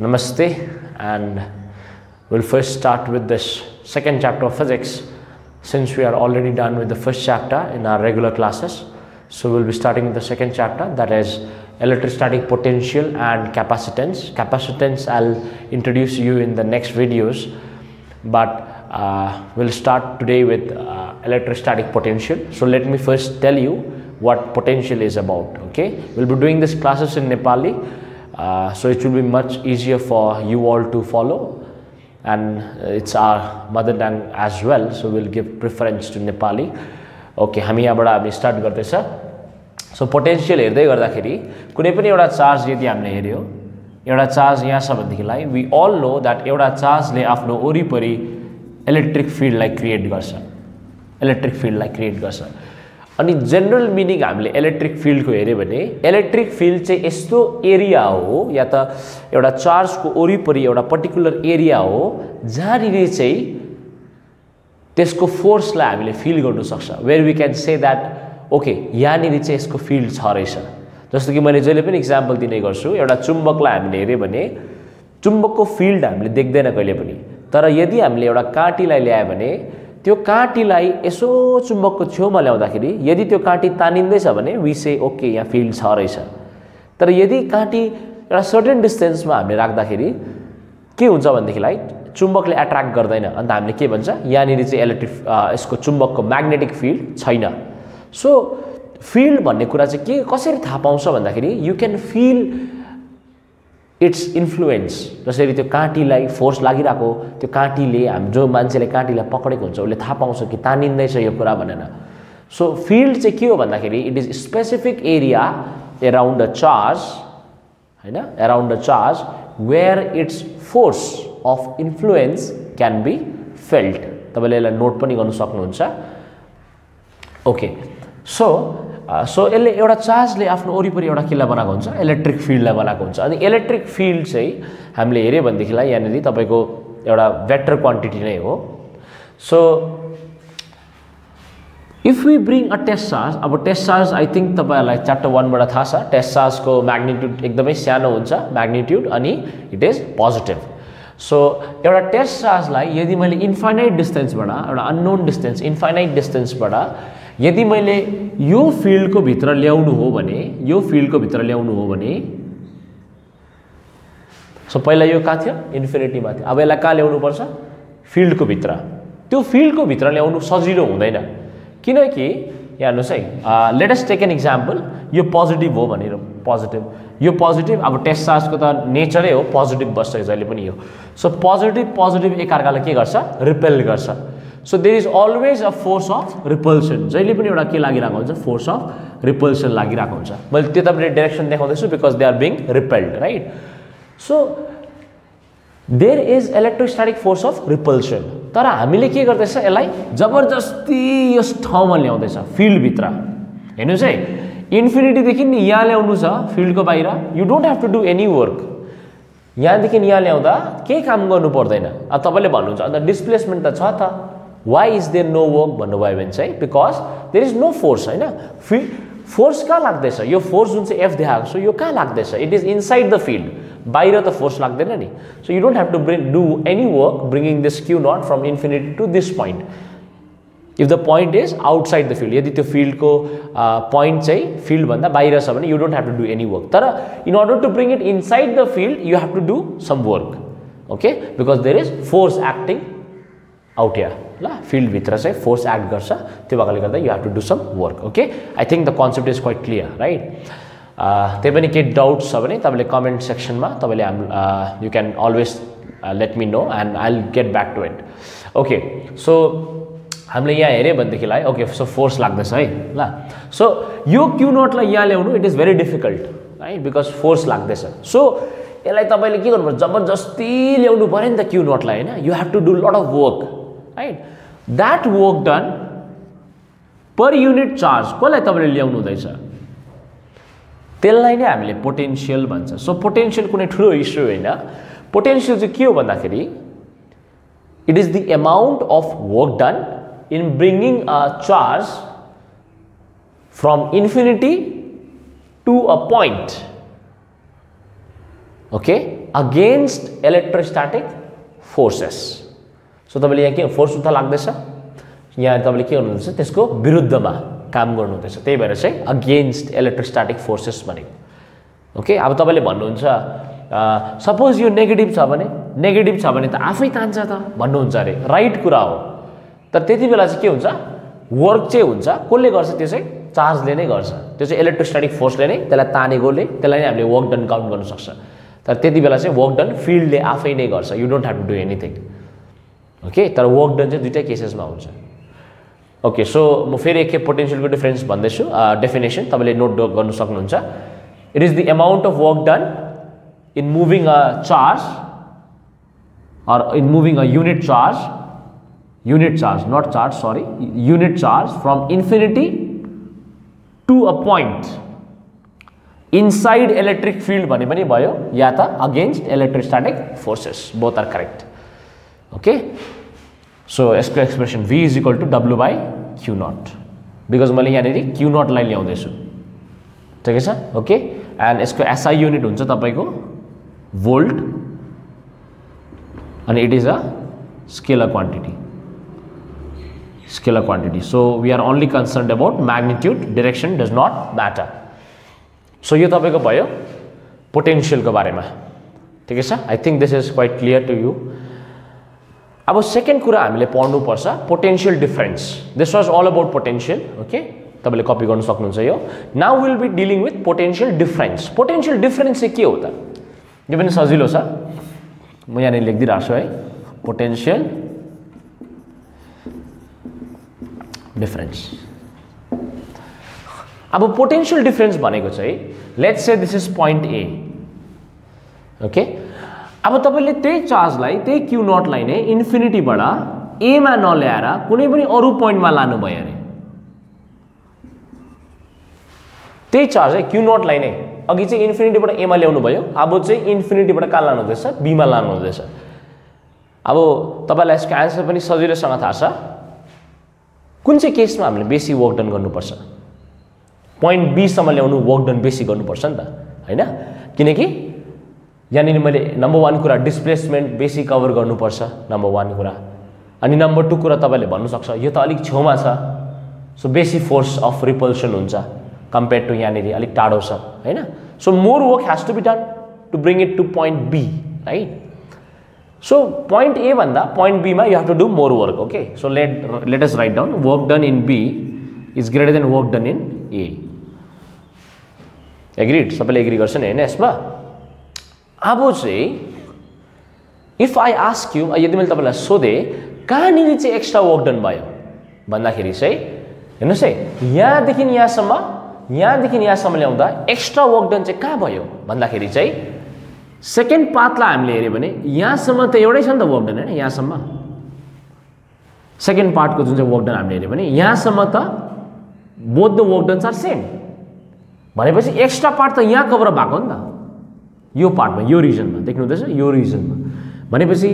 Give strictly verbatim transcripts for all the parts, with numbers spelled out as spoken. Namaste, and we'll first start with this second chapter of physics, since we are already done with the first chapter in our regular classes. So we'll be starting with the second chapter, that is electrostatic potential and capacitance. Capacitance I'll introduce you in the next videos, but uh, we'll start today with uh, electrostatic potential. So let me first tell you what potential is about. Okay, we'll be doing these classes in Nepali. Uh, so it will be much easier for you all to follow, and it's our mother tongue as well, so we'll give preference to Nepali. Okay, हामी यहाँबाट हामी start गर्दैछ. So potential हेर्दै गर्दाखेरि कुनै पनि एउटा charge यदि हामीले हेर्यो, एउटा चार्ज यहाँ छ भन्दिलाई we all know that एउटा चार्जले आफ्नो वरिपरि electric field लाई create गर्छ, electric field लाई create गर्छ. अनि जनरल मिनिङ हामीले इलेक्ट्रिक फिल्ड को हेर्यो भने इलेक्ट्रिक फिल्ड चाहिँ यस्तो एरिया हो या त एउटा चार्ज को वरिपरि एउटा पर्टिकुलर एरिया हो जहाँ रे चाहिँ त्यसको फोर्स लाई हामीले फिल गर्न सक्छ, where we can say that okay यहाँ रे चाहिँ यसको फिल्ड छ रहेछ. जस्तो कि मैले जहिले पनि एक्जामपल दिने गर्छु, एउटा चुम्बक लाई हामीले हेर्यो भने चुम्बकको फिल्ड हामीले देख्दैन कहिले पनि, तर यदि हामीले एउटा काँटीलाई ल्याए भने त्यो काँटीलाई यसो चुम्बकको छेउमा ल्याउँदाखेरि यदि त्यो काँटी तानिन्दैछ भने वी से ओके यहाँ फिल्ड छ रहेछ. तर यदि काँटी एउटा सर्टेन डिस्टेन्समा हामीले राख्दाखेरि के हुन्छ भन्दिलाई चुम्बकले अट्र्याक्ट गर्दैन, अनि हामीले के भन्छ यहाँ नि चाहिँ इलेक्ट्रिक यसको चुम्बकको म्याग्नेटिक फिल्ड छैन. सो फिल्ड भन्ने कुरा चाहिँ के कसरी थाहा पाउँछ भन्दाखेरि you can feel its influence. जसरी त्यो काँटीलाई फोर्स लागिराको त्यो काँटीले हामी जो मान्छेले काँटीलाई पकडेको हुन्छ उसले थाहा पाउँछ कि तानिन्दैछ यो कुरा भनेर. सो फिल्ड चाहिँ के हो भन्दाखेरि it is specific area around a charge, हैन, around a charge where it's force of influence can be felt. तपाईले यसलाई नोट पनि गर्न सक्नुहुन्छ. ओके, सो सो यसले एउटा चार्जले आफ्नो वरिपरि एउटा केलाई बनाएको हुन्छ, इलेक्ट्रिक फिल्डलाई बनाएको हुन्छ. अनि इलेक्ट्रिक फिल्ड चाहिँ हामीले हेर्यो भन्दिलाई यहाँ नि तपाईको एउटा वेक्टर क्वान्टिटी नै हो. So if we bring a test charge, अब टेस्ट चार्ज आई थिंक तपाईहरुलाई च्याप्टर एक बाट थाहा छ, टेस्ट चार्ज को म्याग्निट्युड एकदमै सानो हुन्छ, म्याग्निट्युड, अनि इट इज पोजिटिभ. सो एउटा टेस्ट चार्जलाई यदि मैले इन्फाइनाइट डिस्टेन्सबाट एउटा अननोन डिस्टेन्स इन्फाइनाइट डिस्टेन्सबाट यदि मैले यो फिल्ड को भित्र ल्याउनु हो भने यो फिल्ड को भित्र ल्याउनु हो भने सो पहिला यो का थियो इन्फिनिटी मा थियो, अब यसलाई का ल्याउनु पर्छ फिल्ड को भित्र. त्यो फिल्ड को भित्र ल्याउनु सजिलो हुँदैन किनकि यहाँ हेर्नुस् है, let us take an example. यो पोजिटिभ हो भनेर पोजिटिभ, यो पोजिटिभ, अब टेस्ट चार्ज को त नेचरै हो पोजिटिभ बस्छ जहिले पनि यो. सो पोजिटिभ पोजिटिभ एकअर्कालाई के गर्छ रिपेल गर्छ. So there is always a force of repulsion. जहिले पनि एउटा के लागिराको हुन्छ force of repulsion लागिराको हुन्छ. मैले त्यतापट्टि direction देखाउँदैछु because they are being repelled, right? So there is electrostatic force of repulsion. तर हामीले के गर्दैछ यसलाई जबरजस्ती यस ठाउँमा ल्याउँदैछ फिल्ड भित्र. हेर्नुस् है, इन्फिनिटी देखि नि यहाँ ल्याउनु छ फिल्ड को बाहिर, you don't have to do any work. यहाँ देखि यहाँ ल्याउँदा के काम गर्नु पर्दैन. अब तपाईले भन्नुहुन्छ अनि डिस्प्लेसमेन्ट त छ त, why is there no work भन्नु भयो भने चाहिँ because there is no force, हैन. फोर्स का लाग्दैछ, यो फोर्स जुन चाहिँ F देखाको छ यो का लाग्दैछ, it is inside the field, बाहिर त फोर्स लाग्दैन नि. So you don't have to do any work bringing this Q naught from infinity to this point if the point is outside the field. यदि त्यो फिल्ड को point चाहिँ field भन्दा बाहिर छ भने you don't have to do any work. तर in order to bring it inside the field you have to do some work, okay, because there is force acting out here ला field भित्र चाहिँ force act गर्छ, त्यो भएकोले गर्दा you have to do some work. Okay, I think the concept is quite clear, right? त्यै पनि के डाउट्स छ भने तपाईले कमेन्ट सेक्शन मा तपाईले you can always let me know and I will get back to it. Okay, so हामीले यहाँ हेरे भन्दिलाई ओके सो फोर्स लाग्दैछ है ल. सो यो क्यू नोट लाई यहाँ ल्याउनु it is very difficult, right, because force लाग्दैछ. सो यसलाई तपाईले के गर्नुपर्छ जबरजस्ती ल्याउनु पर्यो नि त क्यू नोट लाई, हैन. You have to do lot of work, right? That work done per unit charge कसलाई तपाईले ल्याउनु हुँदैछ त्यसलाई नै हामीले पोटेन्शियल भन्छ. सो पोटेन्शियल कुनै ठूलो इश्यू हैन. पोटेन्शियल चाहिँ के हो भन्दाखेरि it is the amount of work done in bringing a charge from infinity to a point okay, against electrostatic forces. So the like force utha lagdecha yaha tapaile ke garnu huncha tesko virudda ma काम गर्नु हुँदैछ त्यही भएर चाहिँ against electrostatic forces भनेको okay. अब तपाईले भन्नुहुन्छ सपोज यो नेगेटिभ छ भने नेगेटिभ छ भने त आफै तान्छ त भन्नुहुन्छ रे राइट कुरा हो तर त्यतिबेला चाहिँ के हुन्छ वर्क चाहिँ हुन्छ कसले गर्छ त्यो चाहिँ चार्जले नै गर्छ त्यो चाहिँ इलेक्ट्रोस्टैटिक फोर्सले नै त्यसलाई तानेकोले त्यसलाई नै हामीले वर्क डन काउन्ट गर्न सक्छ तर त्यतिबेला चाहिँ वर्क डन फिल्डले आफै नै गर्छ you don't have to do anything okay. तर वर्क डन चाहिँ दुईटा केसेसमा हुन्छ okay. So म फेरि एक पोटेंशियल को डिफरेंस भन्दै छु डेफिनेसन तपाईले नोट गर्न सक्नुहुन्छ. It is the amount of work done in moving a charge or in moving a unit charge unit charge not charge sorry unit charge from infinity to a point inside electric field भने पनि भयो या त against electrostatic forces. Both are correct okay. So expression V is equal to W by Q naught because मैले यहाँ Q naught लाई ल्याउँदैछु ठीक छ ओके. एन्ड यसको एसआई युनिट हुन्छ तपाईको भोल्ट अनि it is a scalar quantity scalar quantity. So we are only concerned about magnitude direction does not matter. So यो तपाईको भयो पोटेन्शियल को बारेमा ठीक छ. I think this is quite clear to you. अब सेकेन्ड कुरा हामीले पढ्नु पर्छ potential difference. This was all about potential okay. तपाईले कपी गर्न सक्नुहुन्छ यो. Now will be dealing with potential difference. Potential difference चाहिँ के हो त यो पनि सजिलो छ म यहाँ लेखिदिराछु है पोटेंशियल डिफरेंस. अब पोटेंशियल डिफरेंस भनेको चाहिँ let's say this is point A okay. अब तपाईले त्यही चार्जलाई त्यही क्यू नॉट लाई नै इन्फिनिटी बडा ए मा नल्याएर कुनै पनि अरु पोइन्ट मा लानु भयो रे त्यही चार्ज है क्यू नॉट लाई नै अघि चाहिँ इन्फिनिटी बडा ए मा ल्याउनु भयो अब चाहिँ इन्फिनिटी बडा का लानु हुँदैछ बी मा लानु हुँदैछ. अब तपाईलाई यसको आन्सर पनि सजिलैसँग थाहा छ कुन चाहिँ केसमा हामीले बेसी वर्क डन गर्नुपर्छ पोइन्ट बी सम्म ल्याउनु वर्क डन बेसी गर्नुपर्छ नि त हैन किनकि यानी मैले नंबर वन कुरा डिस्प्लेसमेंट बेसी कवर गर्नुपर्छ नंबर वन कुरा अनि नंबर टू कुरा तपाईले भन्नु सक्छ यो त अलिक छौमा छ सो बेसी फोर्स अफ रिपल्सन हुन्छ कम्पेयर टु यानी अलिक टाढो छ हैन. So more work has to be done to bring it to point B right. So point A भन्दा पोइन्ट बी मा you have to do more work okay. So let let us write down work done in B is greater than work done in A. Agreed सबैले agree गर्छ नि हैन यसमा. अब if I ask you यदि मैं तब सोधे कहाँनिर एक्स्ट्रा वर्क डन भयो भन्दाखेरि हेर्नुस् है यहाँदेखि यहाँसम्म यहाँदेखि यहाँसम्म ल्याउँदा एक्स्ट्रा वर्क डन चाहिँ कहाँ भयो भन्दाखेरि सेकेन्ड पाथलाई हामीले हेर्यो भने यहाँसम्म त एउटै छ नि त वर्क डन हैन यहाँसम्म सेकेन्ड पार्ट को जुन चाहिँ वर्क डन हामीले हेर्यो भने यहाँसम्म त both the work dones are same भनेपछि एक्स्ट्रा पार्ट त यहाँ कभर भएको नि त यो पार्ट में यो रिजन में देख्नु हुँदैछ यो रिजन में भनेपछि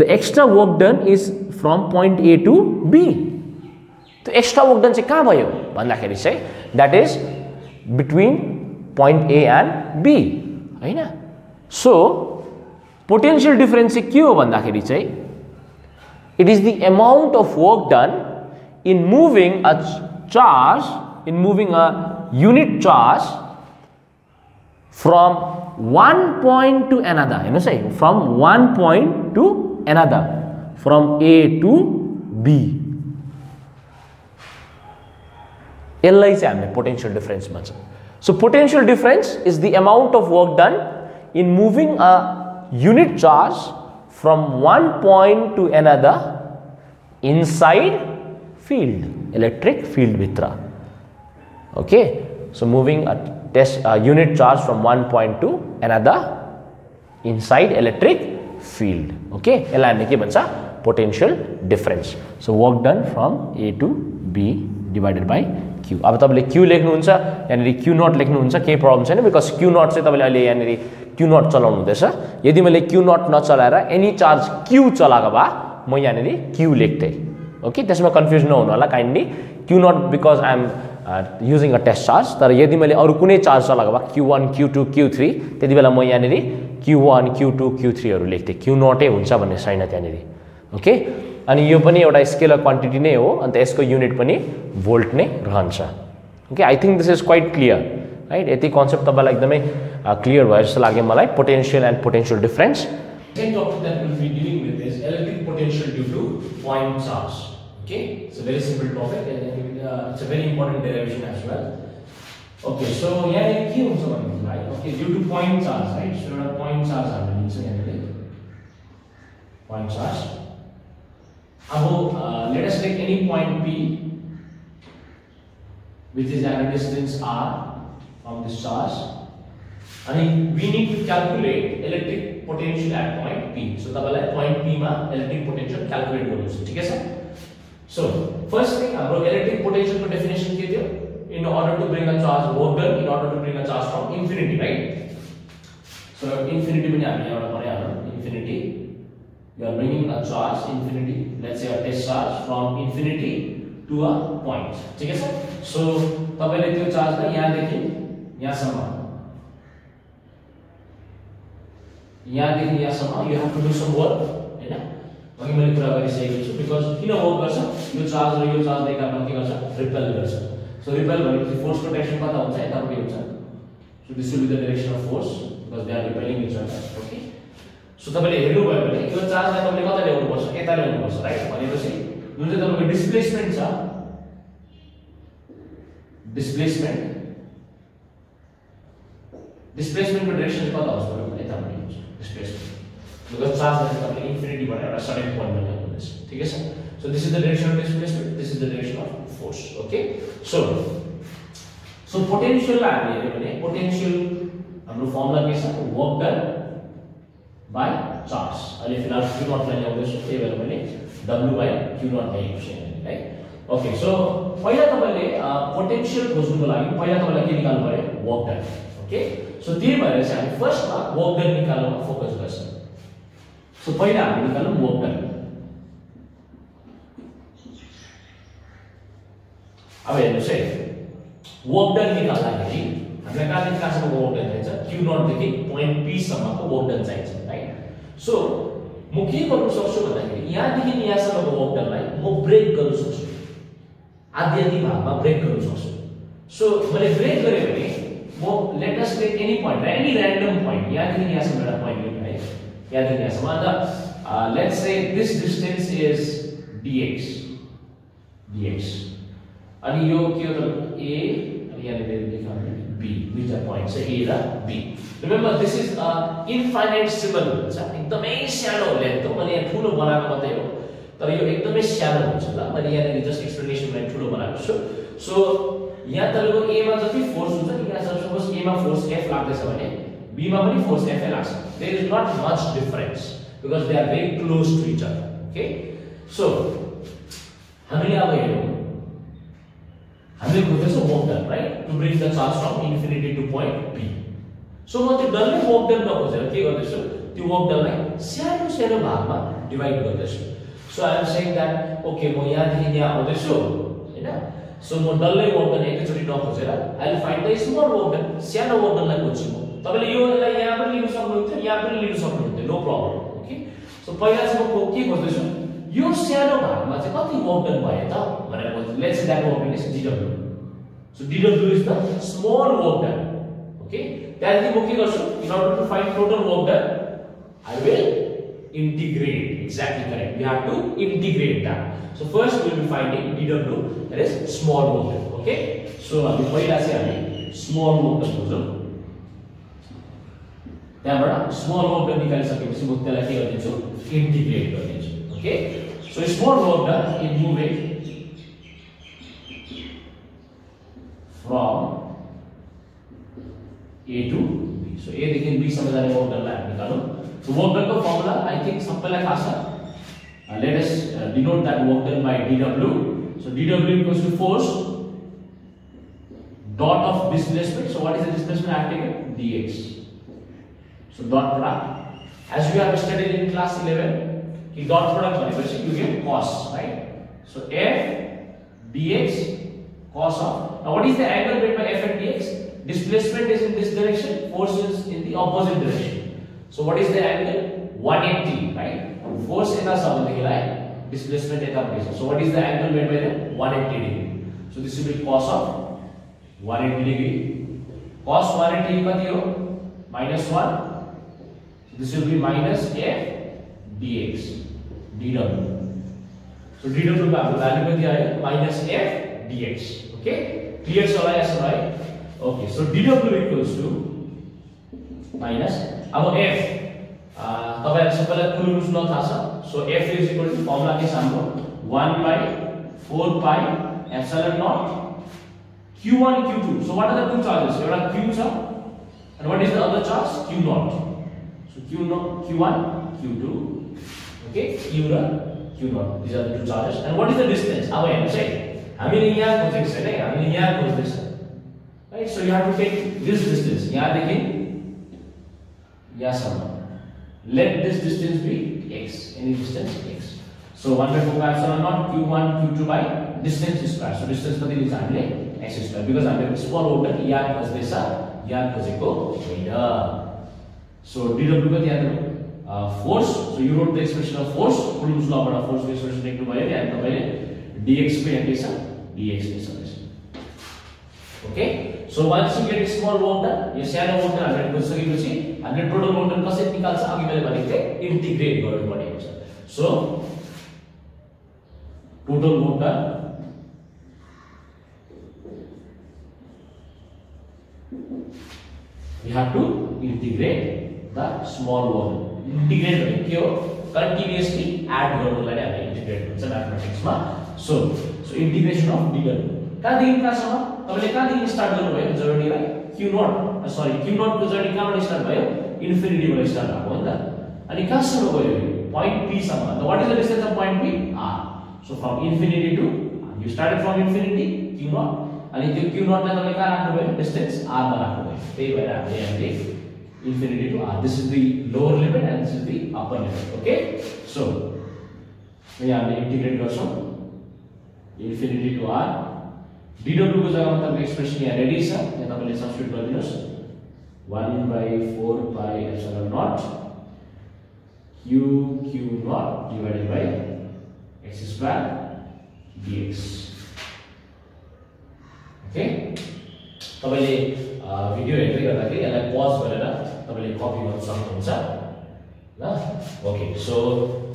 the extra work done is from point A to B. तो एक्स्ट्रा वर्क डन चाहिँ कहाँ भयो भन्दाखेरि चाहिँ that is between point A and B हैन. सो पोटेंशियल डिफरेंस चाहिँ के हो भन्दाखेरि चाहिँ it is the amount of work done in moving a charge in moving a unit charge from one point to another you know say from one point to another from A to B L I is the potential difference much. So potential difference is the amount of work done in moving a unit charge from one point to another inside field electric field vitra okay. So moving a test uh, unit charge from one point to another inside electric field okay. Ela hamle ke bhancha potential difference. So work done from A to B divided by Q. अब तपाईले Q लेख्नु हुन्छ यानी Q naught लेख्नु हुन्छ के problem छैन because Q naught चाहिँ तपाईले अहिले यानी Q naught चलाउनु हुँदैछ. यदि मैले Q naught नचलाएर एनी चार्ज Q चलाएको भए म यानी Q लेख्थे ओके. त्यसमा कन्फ्युजन नहुनु होला kindly Q naught because I am Uh, using a test charge. तर यदि मैले अरु कुनै चार्ज लगावा Q one, Q two, Q three त्यतिबेला म यहाँ नेरी Q one, Q two, Q three हरु लेख्थे Q zero ए हुन्छ भन्ने छैन त्यहाँ नेरी. ओके अनि यो पनि एउटा स्केलर क्वान्टिटी नै हो अनि त्यसको युनिट पनि भोल्ट नै रहन्छ. Okay I think this is quite clear right. यति कन्सेप्ट तपाईलाई एकदमै क्लियर भयो जस्तो लाग्यो मलाई. Potential and potential difference second topic that we will be dealing with is electric potential due to point charge. Okay it's a very simple topic and Uh, it's a very important derivation as well. Okay, so yeah, key also one, right? Okay, due to point charge, right? So not point charge are released again. Point charge. Now, uh, let us take any point P, which is at a distance r from this charge, and we need to calculate electric potential at point P. So tabla point P ma electric potential calculate karo. Okay, sir. So, first thing, our electric potential to definition in order to bring a charge work done, in order to bring a charge from infinity, right? So, infinity, infinity, you are bringing a charge, infinity, let's say a test charge from infinity to a point. Okay, sir? So, the charge you have to do some work. Because in a work person, you charge or you charge, they can repel person. So repel is force protection. So this will be the direction of force because they are repelling each other. Okay. So the way you charge that only got the level person, eight level person, right? But you see, you see the displacement. Displacement. Displacement direction is what also displacement. Because charge is coming infinity but at a certain point on this. Okay, sir? So this is the direction of displacement, this is the direction of force. Okay. So so potential potential formula is work done by charge. And if you have Q not line W by Q not line, right? Okay, so potential work done. Okay. So the first work done focus person. So, first, we will work done. Now, we will say, work done is not the work done. Q not the point P sum of work done. Right? So, the main problem is that here is the work done. We break the break. At the end, break the So, when we break the let us take any point, any random point. Here is the point. Uh, let's say this distance is dx, dx, and you a and b, which are points, so a and b. Remember, this is an infinite symbol. It's the main shadow length. So, you the shadow. Just explanation. So, so here the force, here force F. B ma force F L. There is not much difference because they are very close to each other. Okay, so hamile ab hello hamile khujcha work done, right, to bring the charge from infinity to point P. So ma tyo dalai work done na khojera ke gardachu tyo work done lai sano sano bhag ma divide gardachu. So I am saying that okay ma yaha dekhi yaha audachu haina. So ma dalai work done ekachoti na khojera I will find the small work done sano work done lai khojchu. So, no problem. Okay. So, first of all, you shadow bhagma kati work done bhayo ta bhanera bhanchu. Let's say that work is D W. So, D W is the small work done. Okay. That is in order to find total work done, I will integrate. Exactly correct. We have to integrate that. So, first we will be finding D W, that is small work done. Okay. So, small work done. Small work done integrate. Okay, so small work done is moving from A to B. So A can B samajhane work done. So work done formula I think sampala khasa. Uh, let us uh, denote that work done by D W. So D W equals to force dot of displacement. So what is the displacement I have taken? Dx. So dot product, as we have studied in class eleven, he dot product you get cos, right? So f dx cos of Now what is the angle made by F and dx? Displacement is in this direction, force is in the opposite direction. So what is the angle? one eighty, right? Force eta sambanthi hai, displacement eta pressure. So what is the angle made by them? one eighty degree. So this will be cos of one eighty degree. Cos one eighty minus one. So this will be minus F dx, dw. So dw का value क्या है? Minus F dx. Okay? Clear चला है ऐसा भाई? Okay. So dw equals to minus अब F तब ऐसा पहले कोई रूस ना था सा. So F is equal to formula के सामने one by four pi epsilon naught Q one Q two. So what are the two charges? ये वाला Q सा and what is the other charge? Q naught. So Q zero, Q one, Q two, okay, Q one, Q zero. These are the two charges. And what is the distance? Our M side. I mean here goes this side. I mean here goes this side. Right. So you have to take this distance. Here again, here somewhere. Let this distance be x. Any distance x. So one by four epsilon naught Q one, Q two by distance square. So distance for the example x square because I am small order. Here goes this side. Here goes it go. So dw का ध्यान रखो force. So you wrote the expression of force. Coulomb's law बड़ा force की expression देखने वाले ध्यान तो वाले dx पे है कैसा dx पे सब okay. So once you get small water ये सारे water हंड्रेड कुछ सही कुछ ही हंड्रेड total water का सेट निकाल सा आगे मेरे बनेंगे integrate करने वाले हैं sir. So total water you have to integrate the small volume. Integrate because continuously add volume like that. Integrate means mathematics ma. So so integration of dw. Can you guys understand? Now we can start the way. Journey by Q naught. Sorry, Q naught to journey can start by infinity by start. Now what that? And it can start by point P sama. Now what is the distance of point P? R. So from infinity to R. You started from infinity Q naught. And if you Q naught then we can calculate distance R by R. Stay by R. Stay. Infinity to R. This is the lower limit and this is the upper limit. Okay. So we have to integrate also infinity to R. dw को जगह मतलब expression या radius है या तब ले substitute कर दियो one by four pi epsilon naught q q naught divided by x square dx. Okay. तब ले video entry करता है या pause करेगा copy of something, okay. So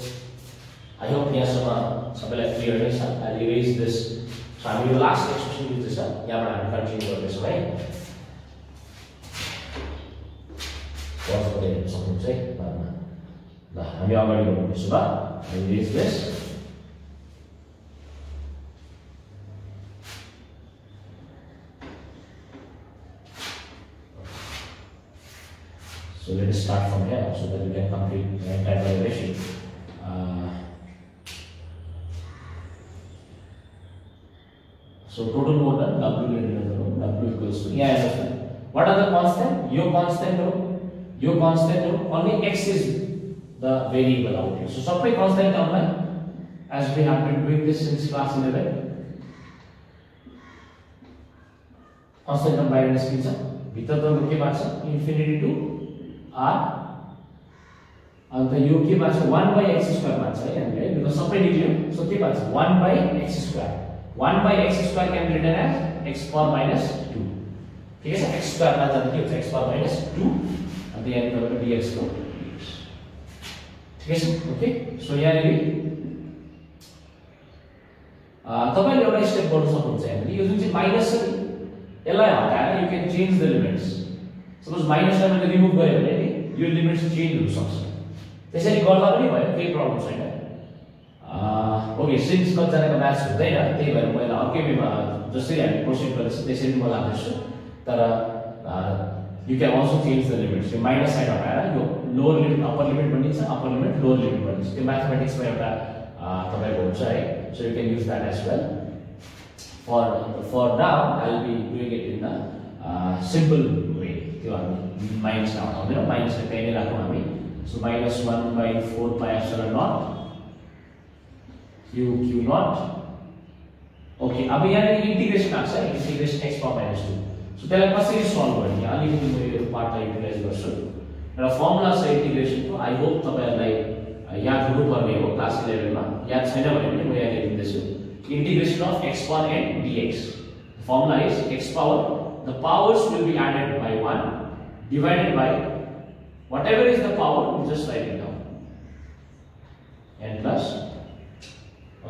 I hope you have clear this. I'll erase this. So I'm your last expression with this. Yeah, but I'm continuing this way. What's the name? Something to say? I'm already going to this. I'll erase this. So let us start from here so that we can complete the entire derivation. Uh, so total water W W equals to yeah. Understand. What are the constant? Your constant rho, your constant rho. Only x is the variable out here. So supply constant term as we have been doing this since class eleven. Constant term by minus pizza. Beta term के बाद से infinity to R and the U के पास one by x square पास है यानी because separate लीजिए so के पास one by x square one by x square can be written as x power minus two ठीक है x square पास आती है तो x power minus two and the end of the dx को ठीक है okay so यानी आह तब ये वाला step बोल सकते हैं यानी यूज़ इसे minus एलाय आता है you can change the limits. Suppose minus one is removed by it, your limits change to something. That's why you call that one. K problems like that. Okay, since such a mass is there, that one will okay be made. Just like proceed for this, that's why you call this. That you can also change the limits. Your minus side of that, your lower limit, upper limit, one is upper limit, lower limit one is. The mathematics by that, that I will try. So you can use that as well. For for now, I'll be doing it in a simple. Minus now, you know, minus the tiny lakomami. So minus one by four pi epsilon naught Q Q naught Okay, अब यहाँ integration आ गया, integration x power minus two. So तेरे पास ये solve करनी है, यानी ये part type utilize कर सकते हो. मेरा formula से integration को I hope तब यार याद हो पर गया हो class eleven में, याद छह ना बने मैंने वो याद कर दिया सो. Integration of x power n dx. The formula is x power. The powers will be added by one divided by whatever is the power. You just write it down. N plus.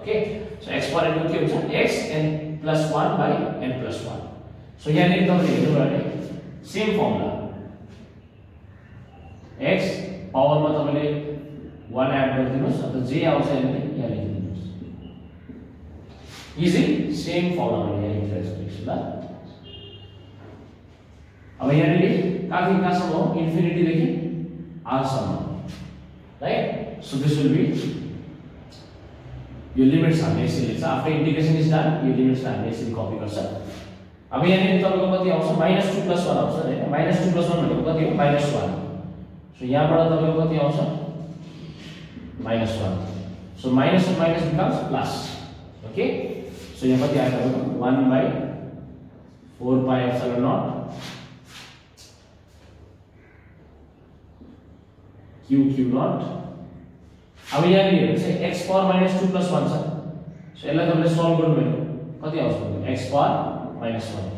Okay. So x power n will give x n plus one by n plus one. So here we have same formula. X power मतलब one add दिनों तो j out है ना यानी दिनों. Easy. Same formula में यानी interest ला. अब यहाँ पे काफी कासम हो infinity देखिए r some right so this will be your limits are basically so after integration is done your limits are basically copy कर सकते अब यहाँ पे तो आपको पता है option minus two plus one option है minus two plus one मतलब पता है minus one so यहाँ पर तो आपको पता है option minus one so minus and minus becomes plus okay so यहाँ पर आएगा one by four pi epsilon naught Q Q naught. अब यहाँ भी है जैसे x power minus two plus one sir, तो ये लगा हमने solve कर दिया, कती आउट हो गया x power minus one.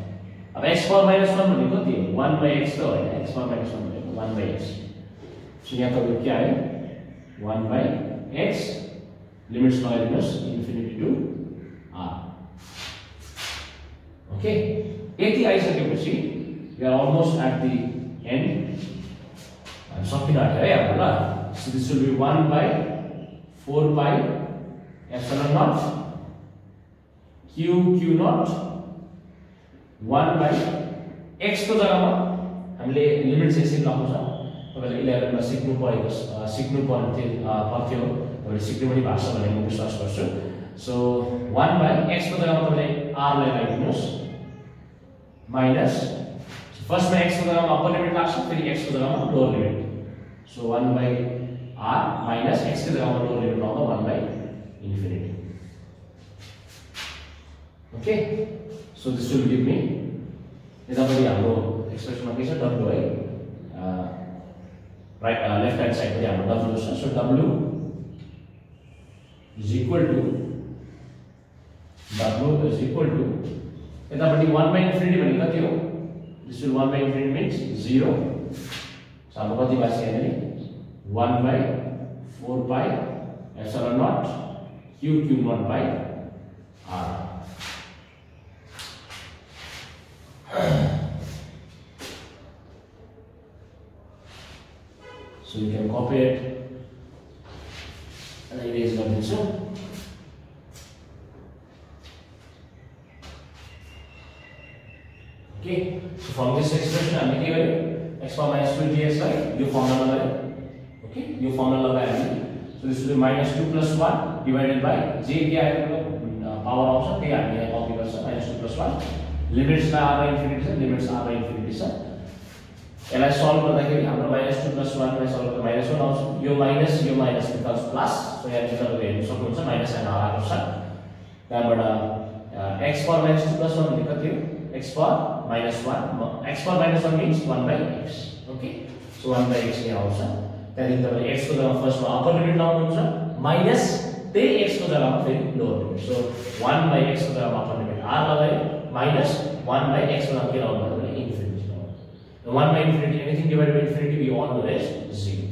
अब x power minus one बनी कती है one by x तो है x power minus one बनी one by x. तो यहाँ पर क्या है one by x limits now equals infinity to r. Okay, eighty I सके बची, we are almost at the end. Something like that. So this will be one by four pi epsilon naught q q naught one by x को जगह में हमले limit से sigma हो जाए तो वैसे eleven में सिग्मा पॉइंट सिग्मा पॉइंट थे पाते हो तो सिग्मा वाली भाषा में हम विश्वास कर सकते so one by x को जगह में हमले r ले लेंगे minus minus फर्स्ट में x को जगह में अपर लिमिट लास्ट फिर x को जगह में lower limit So one by r minus x to the power of limit of one by infinity. Okay. So this will give me. This is the our expression of this W I. Uh, right, uh, left hand side. The W so W is equal to W is equal to. This is one by infinity. What is This will one by infinity means zero. So, what do you say? one by four pi epsilon naught q q naught by r. So, you can copy it and erase it. So, okay, so from this expression, I am given. X power minus two dx by new formula लगाए, okay? New formula लगाया हमने, so this will be minus two plus one divided by j क्या है तो power option क्या आ गया copy कर सकते minus two plus one, limits by r by infinity से limits r by infinity से, ऐसा solve करता है कि हमने minus two plus one में solve करते minus one option, u minus u minus becomes plus, तो यार जितना भी है, सब कुछ है minus है ना r option, क्या बड़ा x power minus two plus one निकलती है x power minus one x power minus one means one by x okay so one by x here also then the x to the first upper limit down also minus the x to the lower limit so one by x to the upper limit r minus one by x to the lower limit infinity the one by infinity anything divided by infinity we all know is zero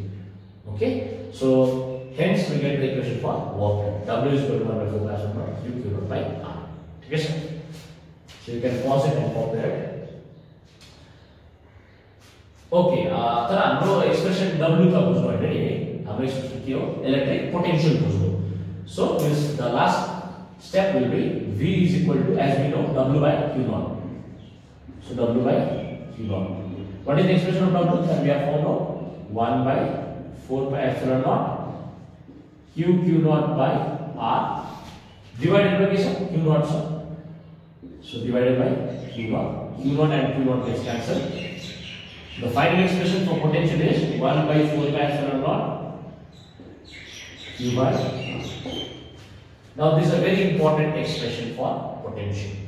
okay so hence we get the equation for work w is equal to one by four plus one q q naught by r okay sir So you can pause it and pop that. Okay, uh, so our expression W का बोलो already है, हमारे expression क्या हो? Electric potential बोलो. So this the last step will be V is equal to as we know W by Q naught. So W by Q naught. What is the expression of W? That we have found out one by four by epsilon naught Q Q naught by R divided by किस Q naught से So divided by Q naught. Q naught and Q naught gets cancelled. The final expression for potential is one by four pi epsilon naught Q by. Now this is a very important expression for potential.